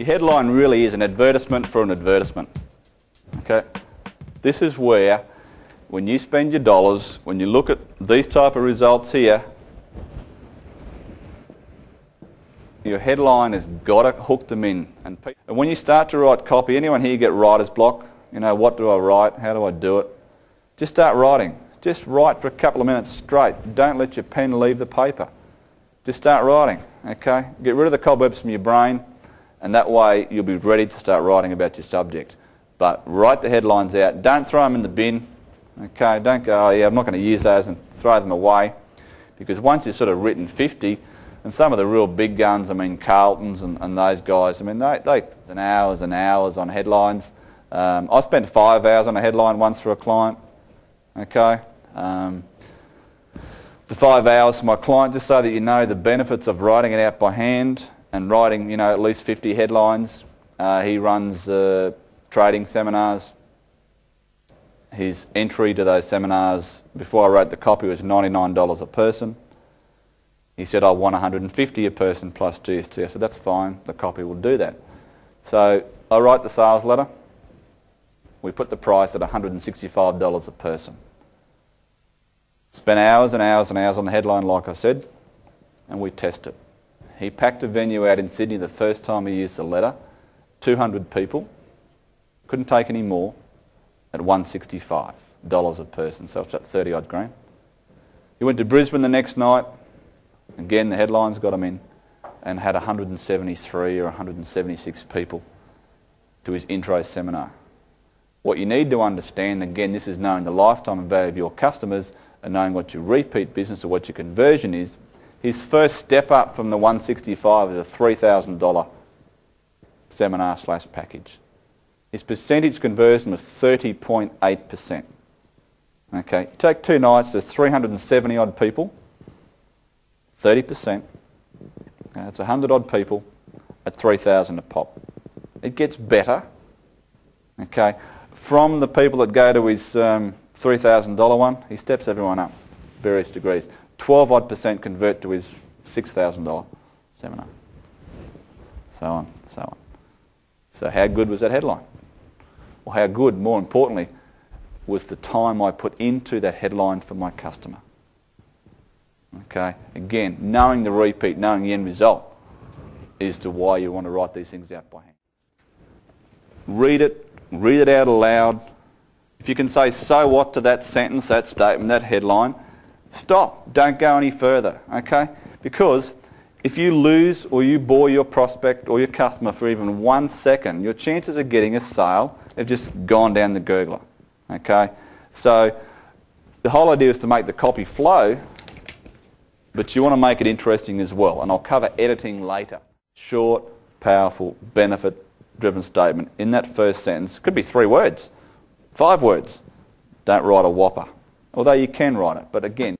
Your headline really is an advertisement for an advertisement. Okay? This is where, when you spend your dollars, when you look at these type of results here, your headline has got to hook them in. And when you start to write copy, anyone here get writer's block? You know, what do I write? How do I do it? Just start writing. Just write for a couple of minutes straight. Don't let your pen leave the paper. Just start writing, okay? Get rid of the cobwebs from your brain, and that way you'll be ready to start writing about your subject. But write the headlines out. Don't throw them in the bin, okay? Don't go, oh yeah, I'm not going to use those, and throw them away. Because once you've sort of written 50, and some of the real big guns, I mean Carlton's and those guys, I mean they spend hours and hours on headlines. I spent 5 hours on a headline once for a client, okay? The 5 hours for my client, just so that you know the benefits of writing it out by hand and writing, you know, at least 50 headlines. He runs trading seminars. His entry to those seminars, before I wrote the copy, was $99 a person. He said, I want $150 a person plus GST. I said, that's fine, the copy will do that. So I write the sales letter. We put the price at $165 a person. Spent hours and hours and hours on the headline, like I said, and we test it. He packed a venue out in Sydney the first time he used the letter, 200 people, couldn't take any more, at $165 a person, so it's at 30 odd grand. He went to Brisbane the next night. Again, the headlines got him in, and had 173 or 176 people to his intro seminar. What you need to understand, again, this is knowing the lifetime value of your customers and knowing what your repeat business or what your conversion is. His first step up from the $165 is a $3,000 seminar / package. His percentage conversion was 30.8%. Okay, you take 2 nights, there's 370 odd people. 30%, that's 100 odd people at 3,000 a pop. It gets better, okay. From the people that go to his $3,000 one, he steps everyone up, various degrees. 12 odd percent convert to his $6,000 seminar, so on, so on. So how good was that headline? Well, how good, more importantly, was the time I put into that headline for my customer. Okay, again, knowing the repeat, knowing the end result is to why you want to write these things out by hand. Read it out aloud. If you can say so what to that sentence, that statement, that headline, stop, don't go any further, okay? Because if you lose or you bore your prospect or your customer for even 1 second, your chances of getting a sale have just gone down the gurgler, okay? So the whole idea is to make the copy flow, but you want to make it interesting as well, and I'll cover editing later. Short, powerful, benefit-driven statement in that first sentence. Could be 3 words, 5 words. Don't write a whopper, although you can write it, but again,